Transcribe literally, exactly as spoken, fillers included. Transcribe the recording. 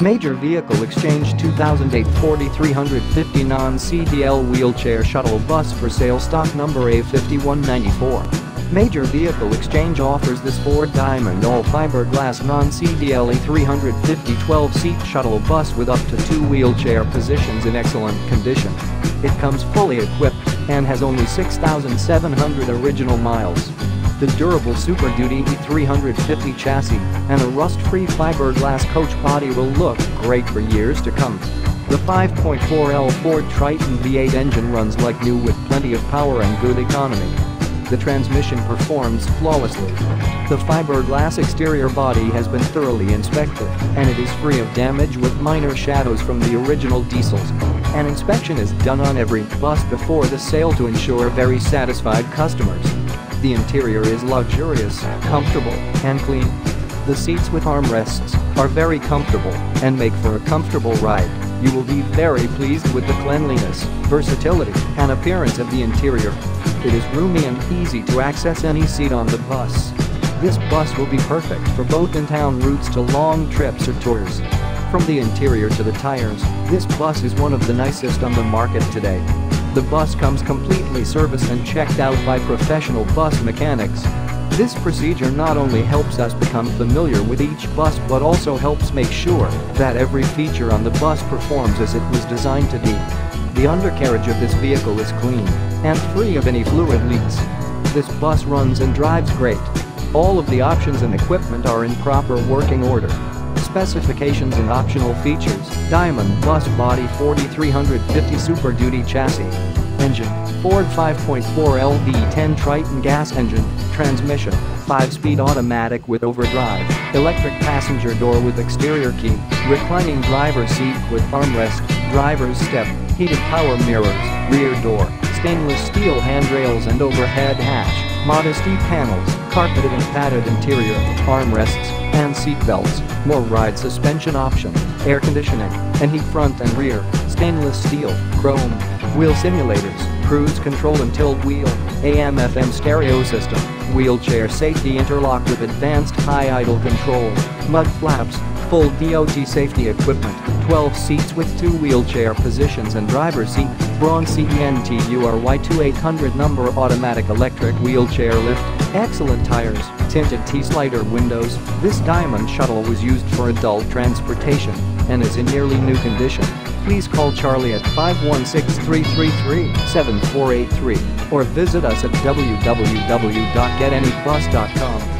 Major Vehicle Exchange two thousand eight Ford E three fifty non-C D L wheelchair shuttle bus for sale, stock number A five one nine four. Major Vehicle Exchange offers this Ford Diamond all-fiberglass non-C D L E three fifty twelve-seat shuttle bus with up to two wheelchair positions in excellent condition. It comes fully equipped and has only six thousand seven hundred original miles. The durable Super Duty E three fifty chassis and a rust-free fiberglass coach body will look great for years to come. The five point four L Ford Triton V eight engine runs like new with plenty of power and good economy. The transmission performs flawlessly. The fiberglass exterior body has been thoroughly inspected, and it is free of damage with minor shadows from the original diesels. An inspection is done on every bus before the sale to ensure very satisfied customers. The interior is luxurious, comfortable, and clean. The seats with armrests are very comfortable and make for a comfortable ride. You will be very pleased with the cleanliness, versatility, and appearance of the interior. It is roomy and easy to access any seat on the bus. This bus will be perfect for both in-town routes to long trips or tours. From the interior to the tires, this bus is one of the nicest on the market today. The bus comes completely serviced and checked out by professional bus mechanics. This procedure not only helps us become familiar with each bus but also helps make sure that every feature on the bus performs as it was designed to do. The undercarriage of this vehicle is clean and free of any fluid leaks. This bus runs and drives great. All of the options and equipment are in proper working order. Specifications and optional features: Diamond bus body, forty three fifty Super Duty chassis. Engine: Ford five point four L V ten Triton gas engine. Transmission: five speed automatic with overdrive. Electric passenger door with exterior key. Reclining driver's seat with armrest. Driver's step. Heated power mirrors. Rear door. Stainless steel handrails and overhead hatch. Modesty panels. Carpeted and padded interior. Armrests and seat belts, Mor/Ryde suspension option, air conditioning, and heat front and rear, stainless steel, chrome, wheel simulators, cruise control and tilt wheel, A M F M stereo system, wheelchair safety interlock with advanced high idle control, mud flaps, full D O T safety equipment, twelve seats with two wheelchair positions and driver's seat, Braun CENTURY twenty eight hundred number automatic electric wheelchair lift, excellent tires, tinted T-slider windows. This Diamond shuttle was used for adult transportation and is in nearly new condition. Please call Charlie at five one six, three three three, seven four eight three or visit us at w w w dot get any bus dot com.